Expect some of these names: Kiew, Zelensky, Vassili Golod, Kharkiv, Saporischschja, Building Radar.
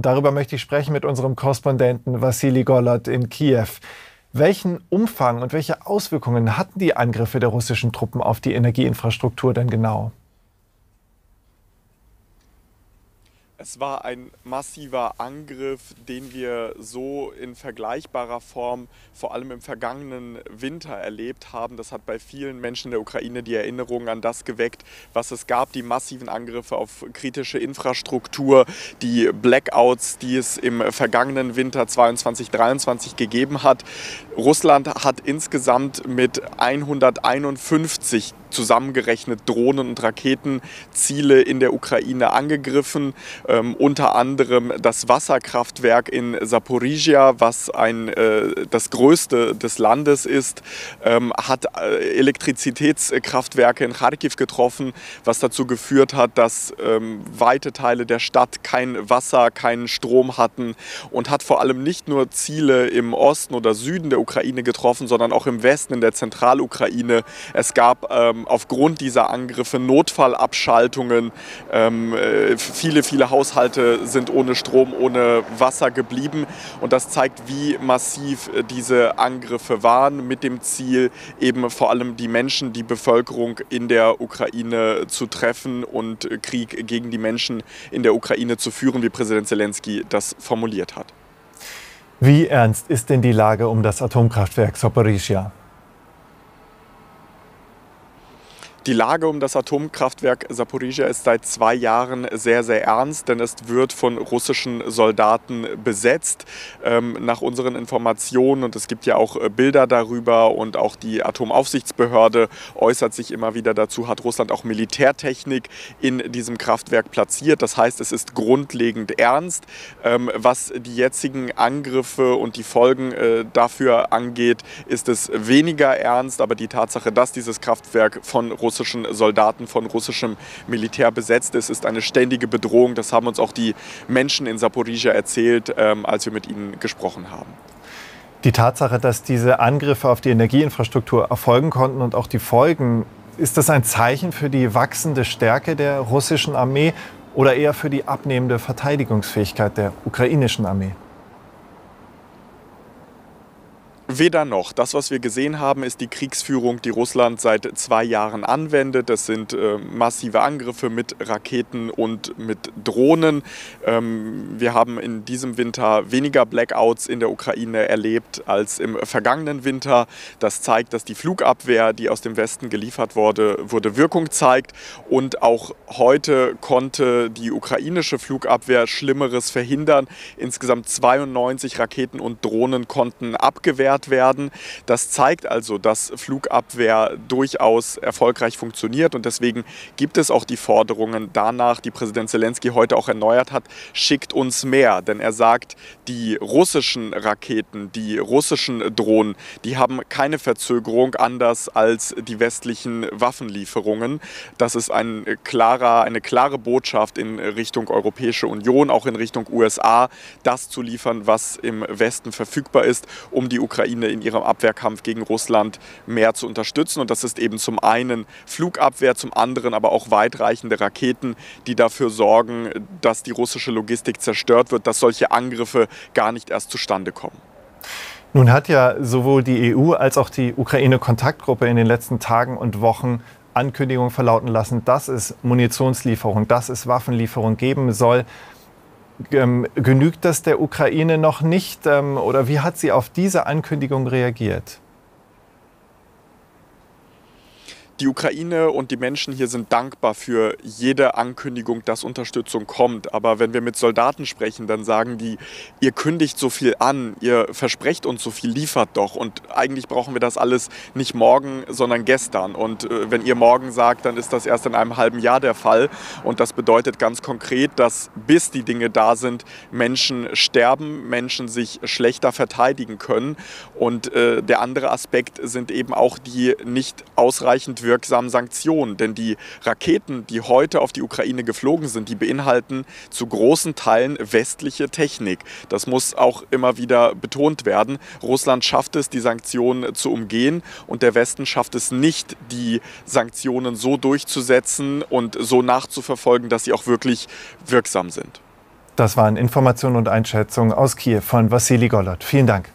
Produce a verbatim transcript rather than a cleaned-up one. Und darüber möchte ich sprechen mit unserem Korrespondenten Vassili Golod in Kiew. Welchen Umfang und welche Auswirkungen hatten die Angriffe der russischen Truppen auf die Energieinfrastruktur denn genau? Es war ein massiver Angriff, den wir so in vergleichbarer Form vor allem im vergangenen Winter erlebt haben. Das hat bei vielen Menschen in der Ukraine die Erinnerung an das geweckt, was es gab. Die massiven Angriffe auf kritische Infrastruktur, die Blackouts, die es im vergangenen Winter zweiundzwanzig dreiundzwanzig gegeben hat. Russland hat insgesamt mit hunderteinundfünfzig zusammengerechnet Drohnen und Raketen Ziele in der Ukraine angegriffen. Ähm, unter anderem das Wasserkraftwerk in Saporischschja, was ein, äh, das größte des Landes ist, ähm, hat Elektrizitätskraftwerke in Kharkiv getroffen, was dazu geführt hat, dass ähm, weite Teile der Stadt kein Wasser, keinen Strom hatten, und hat vor allem nicht nur Ziele im Osten oder Süden der Ukraine getroffen, sondern auch im Westen, in der Zentralukraine. Es gab ähm, aufgrund dieser Angriffe Notfallabschaltungen, ähm, viele, viele Haushalte sind ohne Strom, ohne Wasser geblieben, und das zeigt, wie massiv diese Angriffe waren, mit dem Ziel, eben vor allem die Menschen, die Bevölkerung in der Ukraine zu treffen und Krieg gegen die Menschen in der Ukraine zu führen, wie Präsident Zelensky das formuliert hat. Wie ernst ist denn die Lage um das Atomkraftwerk Saporischschja? Die Lage um das Atomkraftwerk Saporischschja ist seit zwei Jahren sehr, sehr ernst, denn es wird von russischen Soldaten besetzt. Ähm, nach unseren Informationen, und es gibt ja auch Bilder darüber, und auch die Atomaufsichtsbehörde äußert sich immer wieder dazu, hat Russland auch Militärtechnik in diesem Kraftwerk platziert. Das heißt, es ist grundlegend ernst. Ähm, was die jetzigen Angriffe und die Folgen äh, dafür angeht, ist es weniger ernst, aber die Tatsache, dass dieses Kraftwerk von Russland russischen Soldaten, von russischem Militär besetzt ist, ist eine ständige Bedrohung. Das haben uns auch die Menschen in Saporischschja erzählt, ähm, als wir mit ihnen gesprochen haben. Die Tatsache, dass diese Angriffe auf die Energieinfrastruktur erfolgen konnten und auch die Folgen, ist das ein Zeichen für die wachsende Stärke der russischen Armee oder eher für die abnehmende Verteidigungsfähigkeit der ukrainischen Armee? Weder noch. Das, was wir gesehen haben, ist die Kriegsführung, die Russland seit zwei Jahren anwendet. Das sind äh, massive Angriffe mit Raketen und mit Drohnen. Ähm, wir haben in diesem Winter weniger Blackouts in der Ukraine erlebt als im vergangenen Winter. Das zeigt, dass die Flugabwehr, die aus dem Westen geliefert wurde, wurde Wirkung zeigt. Und auch heute konnte die ukrainische Flugabwehr Schlimmeres verhindern. Insgesamt zweiundneunzig Raketen und Drohnen konnten abgewehrt werden. Das zeigt also, dass Flugabwehr durchaus erfolgreich funktioniert, und deswegen gibt es auch die Forderungen danach, die Präsident Zelensky heute auch erneuert hat: schickt uns mehr. Denn er sagt, die russischen Raketen, die russischen Drohnen, die haben keine Verzögerung, anders als die westlichen Waffenlieferungen. Das ist ein klarer, eine klare Botschaft in Richtung Europäische Union, auch in Richtung U S A, das zu liefern, was im Westen verfügbar ist, um die Ukraine in ihrem Abwehrkampf gegen Russland mehr zu unterstützen. Und das ist eben zum einen Flugabwehr, zum anderen aber auch weitreichende Raketen, die dafür sorgen, dass die russische Logistik zerstört wird, dass solche Angriffe gar nicht erst zustande kommen. Nun hat ja sowohl die E U als auch die Ukraine-Kontaktgruppe in den letzten Tagen und Wochen Ankündigungen verlauten lassen, dass es Munitionslieferungen, dass es Waffenlieferungen geben soll. Genügt das der Ukraine noch nicht? Oder wie hat sie auf diese Ankündigung reagiert? Die Ukraine und die Menschen hier sind dankbar für jede Ankündigung, dass Unterstützung kommt. Aber wenn wir mit Soldaten sprechen, dann sagen die, ihr kündigt so viel an, ihr versprecht uns so viel, liefert doch. Und eigentlich brauchen wir das alles nicht morgen, sondern gestern. Und äh, wenn ihr morgen sagt, dann ist das erst in einem halben Jahr der Fall. Und das bedeutet ganz konkret, dass bis die Dinge da sind, Menschen sterben, Menschen sich schlechter verteidigen können. Und äh, der andere Aspekt sind eben auch die nicht ausreichend wirkenden wirksamen Sanktionen. Denn die Raketen, die heute auf die Ukraine geflogen sind, die beinhalten zu großen Teilen westliche Technik. Das muss auch immer wieder betont werden. Russland schafft es, die Sanktionen zu umgehen, und der Westen schafft es nicht, die Sanktionen so durchzusetzen und so nachzuverfolgen, dass sie auch wirklich wirksam sind. Das waren Informationen und Einschätzungen aus Kiew von Vassili Golod. Vielen Dank.